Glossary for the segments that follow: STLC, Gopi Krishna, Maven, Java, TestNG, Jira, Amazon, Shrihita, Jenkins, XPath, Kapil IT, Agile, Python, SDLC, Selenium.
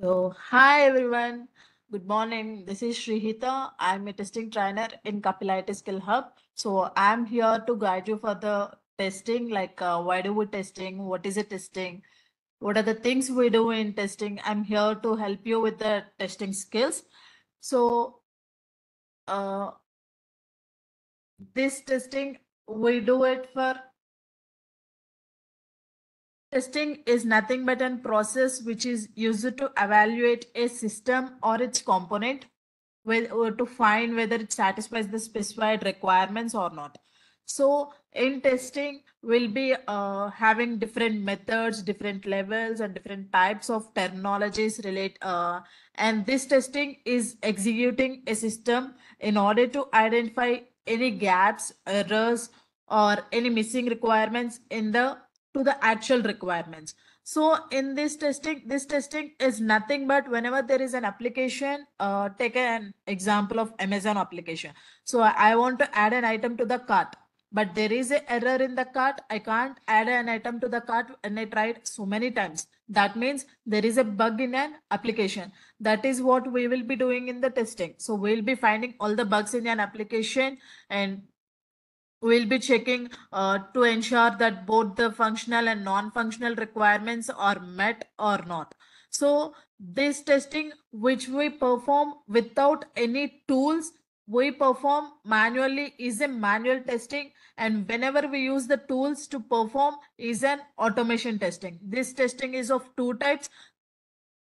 So, hi everyone. Good morning. This is Shrihita. I'm a testing trainer in Kapil IT Skill Hub. So I'm here to guide you for the testing, like why do we testing? What is a testing? What are the things we do in testing? I'm here to help you with the testing skills. So this testing, we do it for testing is nothing but a process which is used to evaluate a system or its component to find whether it satisfies the specified requirements or not. So in testing, we'll be having different methods, different levels, and different types of terminologies relate. And this testing is executing a system in order to identify any gaps, errors, or any missing requirements in the to the actual requirements. So in this testing is nothing but whenever there is an application, take an example of Amazon application. So I want to add an item to the cart, but there is an error in the cart. I can't add an item to the cart, and I tried so many times. That means there is a bug in an application. That is what we will be doing in the testing. So we'll be finding all the bugs in an application, and we'll be checking to ensure that both the functional and non-functional requirements are met or not. So this testing, which we perform without any tools, we perform manually, is a manual testing. And whenever we use the tools to perform is an automation testing. This testing is of two types.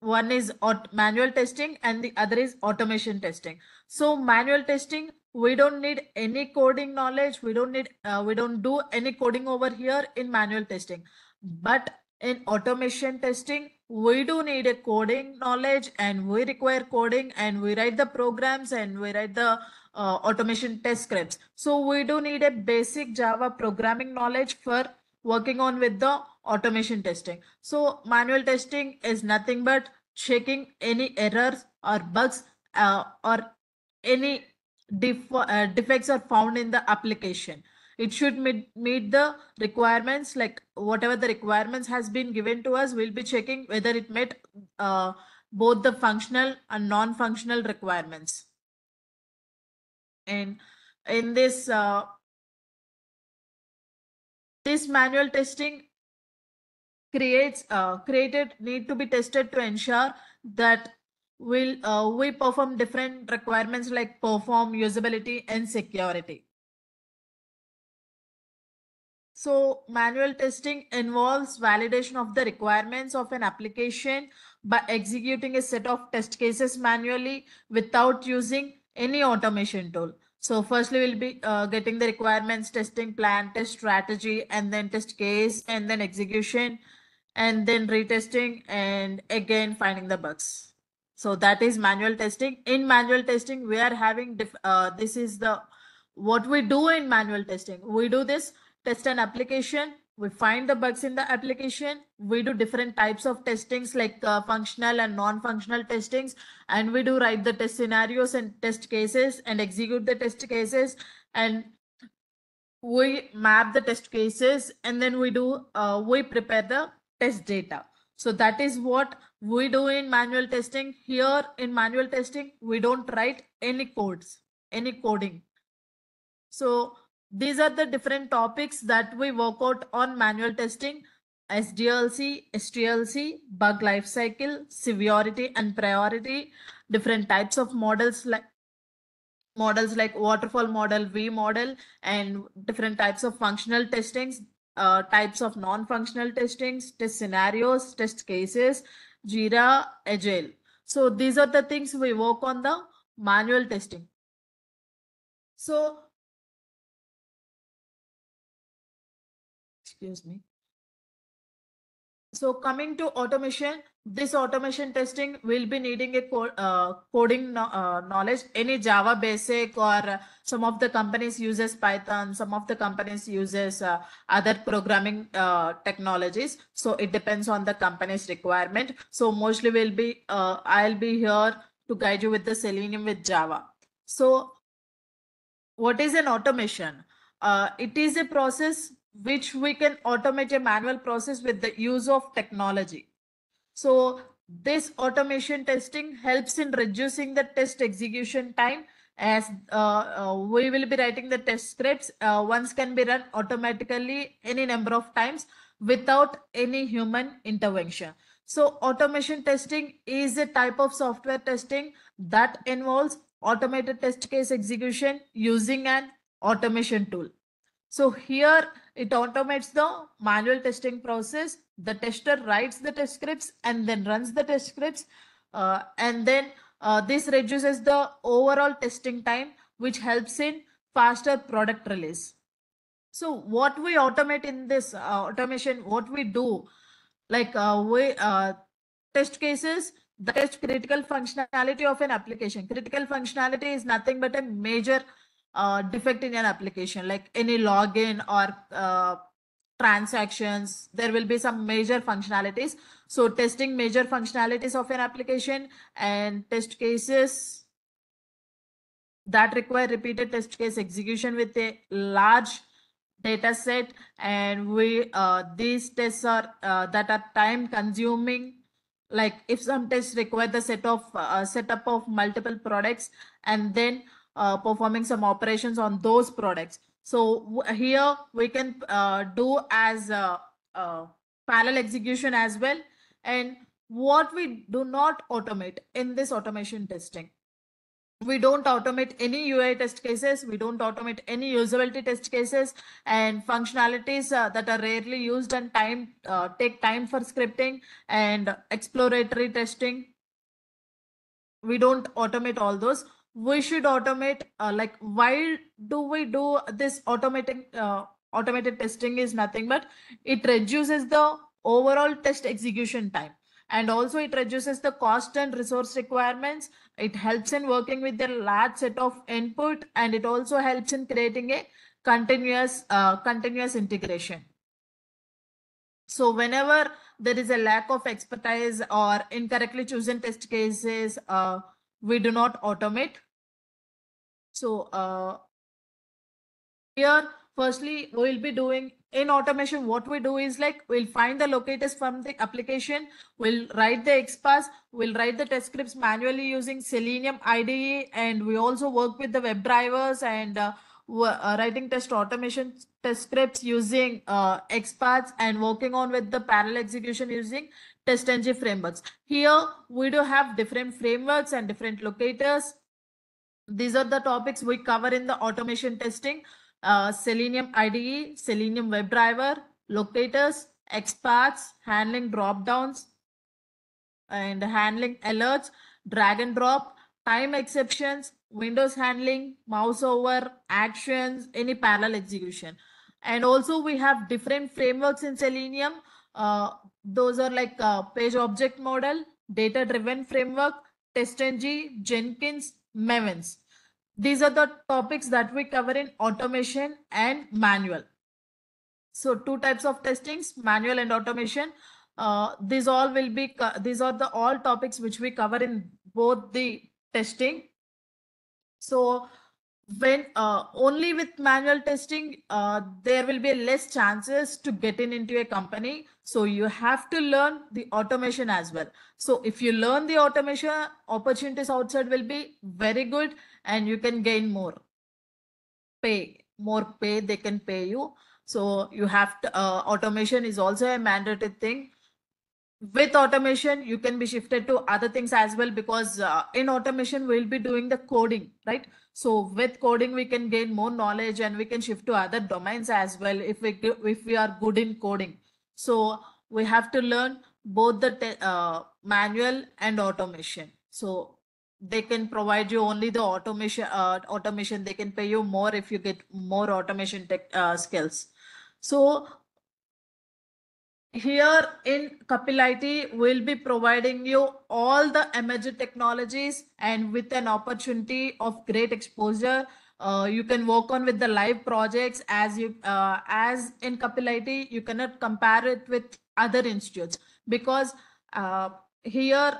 One is manual testing and the other is automation testing. So manual testing, we don't need any coding knowledge. We don't do any coding over here in manual testing. But in automation testing, we do need a coding knowledge, and we require coding, and we write the programs, and we write the automation test scripts. So we do need a basic Java programming knowledge for working on with the automation testing. So manual testing is nothing but checking any errors or bugs or any defects are found in the application. It should meet the requirements, like whatever the requirements has been given to us, we'll be checking whether it met both the functional and non-functional requirements. And in this this manual testing created need to be tested to ensure that we perform different requirements like perform, usability, and security. So manual testing involves validation of the requirements of an application by executing a set of test cases manually without using any automation tool. So firstly, we'll be getting the requirements, testing plan, test strategy, and then test case, and then execution, and then retesting, and again finding the bugs. So that is manual testing. In manual testing, we are having, this is the what we do in manual testing. We do this, test an application, we find the bugs in the application, we do different types of testings like functional and non-functional testings, and we do write the test scenarios and test cases and execute the test cases, and we map the test cases, and then we do, we prepare the test data. So that is what we do in manual testing. Here in manual testing, we don't write any codes, any coding. So these are the different topics that we work out on manual testing: SDLC, STLC, bug lifecycle, severity and priority, different types of models like waterfall model, V model, and different types of functional testings, types of non-functional testings, test scenarios, test cases, Jira, Agile. So these are the things we work on the manual testing. So, excuse me. So coming to automation, this automation testing will be needing a coding knowledge. Any Java basic, or some of the companies uses Python, some of the companies uses other programming technologies. So it depends on the company's requirement. So mostly I'll be here to guide you with the Selenium with Java. So what is an automation? It is a process which we can automate a manual process with the use of technology. So This automation testing helps in reducing the test execution time, as we will be writing the test scripts. Once can be run automatically any number of times without any human intervention. So automation testing is a type of software testing that involves automated test case execution using an automation tool. So here it automates the manual testing process. The tester writes the test scripts and then runs the test scripts, and then this reduces the overall testing time, which helps in faster product release. So what we automate in this automation, what we do, like test cases that test critical functionality of an application. Critical functionality is nothing but a major defect in an application, like any login or transactions. There will be some major functionalities. So testing major functionalities of an application and test cases that require repeated test case execution with a large data set, and we these tests are that are time consuming. Like if some tests require the setup of multiple products and then performing some operations on those products. So here we can do as parallel execution as well. And what we do not automate in this automation testing, we don't automate any UI test cases, we don't automate any usability test cases, and functionalities that are rarely used and take time for scripting and exploratory testing. We don't automate all those. We should automate, like why do we do this automating? Automated testing is nothing but it reduces the overall test execution time, and also it reduces the cost and resource requirements. It helps in working with a large set of input, and it also helps in creating a continuous integration. So whenever there is a lack of expertise or incorrectly chosen test cases, we do not automate. So here firstly we will be doing in automation, what we do is like we'll find the locators from the application, we'll write the XPath, we'll write the test scripts manually using Selenium IDE, and we also work with the web drivers and writing test automation test scripts using XPath and working on with the parallel execution using TestNG frameworks. Here we do have different frameworks and different locators. These are the topics we cover in the automation testing: Selenium IDE, Selenium WebDriver, locators, XPath, handling dropdowns and handling alerts, drag and drop, time exceptions, Windows handling, mouse over, actions, any parallel execution. And also we have different frameworks in Selenium. Those are like page object model, data driven framework, TestNG, Jenkins, Maven. These are the topics that we cover in automation and manual. So two types of testings, manual and automation. These are the all topics which we cover in both the testing. So when only with manual testing, there will be less chances to get into a company. So you have to learn the automation as well. So if you learn the automation, opportunities outside will be very good and you can gain more pay, they can pay you. So you have to, automation is also a mandatory thing. With automation, you can be shifted to other things as well, because in automation, we'll be doing the coding, right? So with coding, we can gain more knowledge and we can shift to other domains as well if we are good in coding. So we have to learn both the manual and automation. So they can provide you only the automation. They can pay you more if you get more automation tech skills. So here in Kapil IT, we'll be providing you all the emerging technologies, and with an opportunity of great exposure, you can work on with the live projects. As in Kapil IT, you cannot compare it with other institutes, because here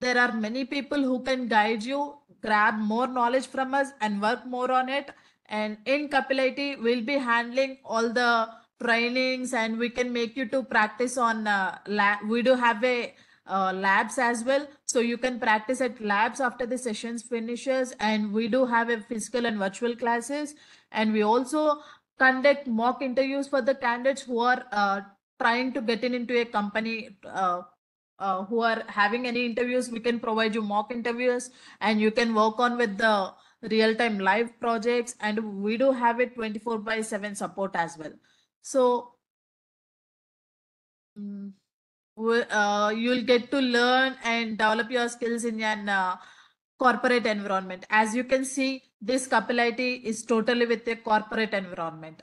there are many people who can guide you, grab more knowledge from us and work more on it. And in Kapil IT, we'll be handling all the trainings, and we can make you to practice on we do have a labs as well. So you can practice at labs after the sessions finishes, and we do have a physical and virtual classes, and we also conduct mock interviews for the candidates who are trying to get into a company, who are having any interviews. We can provide you mock interviews, and you can work on with the real-time live projects, and we do have a 24/7 support as well. So you'll get to learn and develop your skills in an corporate environment. As you can see, this Kapil IT is totally with a corporate environment,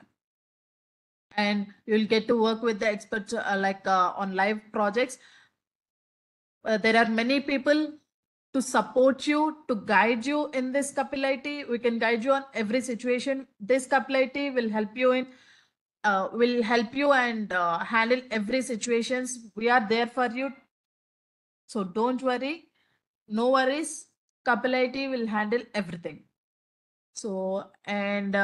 and you'll get to work with the experts on live projects. There are many people to support you, to guide you in this Kapil IT. We can guide you on every situation. This Kapil IT will help you in, and handle every situations. We are there for you, so don't worry, no worries. Kapil IT will handle everything. So, and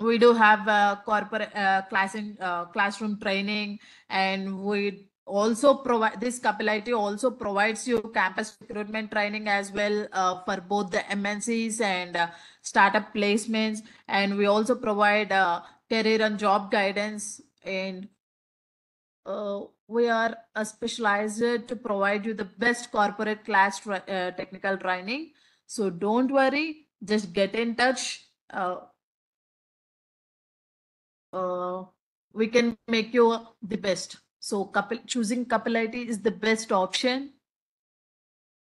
we do have corporate classroom training, and we also provide this Kapil IT also provides you campus recruitment training as well for both the MNCs and startup placements, and we also provide career and job guidance, and we are specialized to provide you the best corporate class technical training. So don't worry, just get in touch. We can make you the best. So choosing Kapil IT is the best option.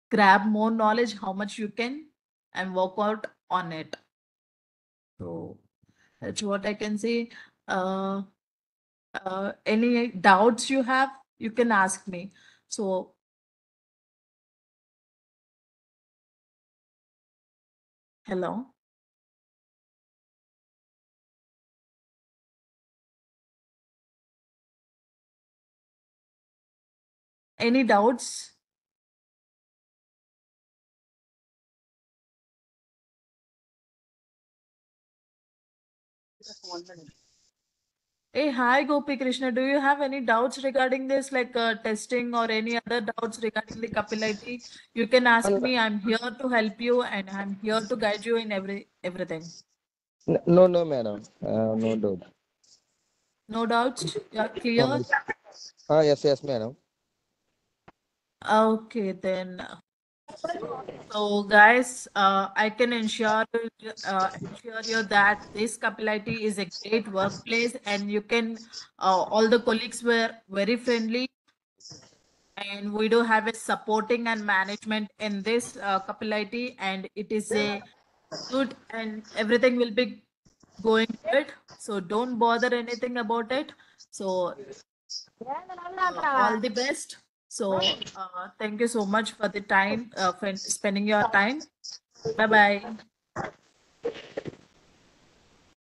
Grab more knowledge, how much you can, and work out on it. So that's what I can say. Any doubts you have, you can ask me. So hello. Any doubts? Just 1 minute. Hey, hi, Gopi Krishna. Do you have any doubts regarding this, like testing or any other doubts regarding the Kapil IT? You can ask me. I'm here to help you, and I'm here to guide you in everything. No, no, madam. No doubt. No doubts. You are clear. Yes, madam. Okay, then. So guys, I can ensure you that this Kapil IT is a great workplace, and you can all the colleagues were very friendly, and we do have a supporting and management in this Kapil IT, and it is a good, and everything will be going good. So don't bother anything about it. So all the best. So thank you so much for the time, for spending your time. Bye-bye.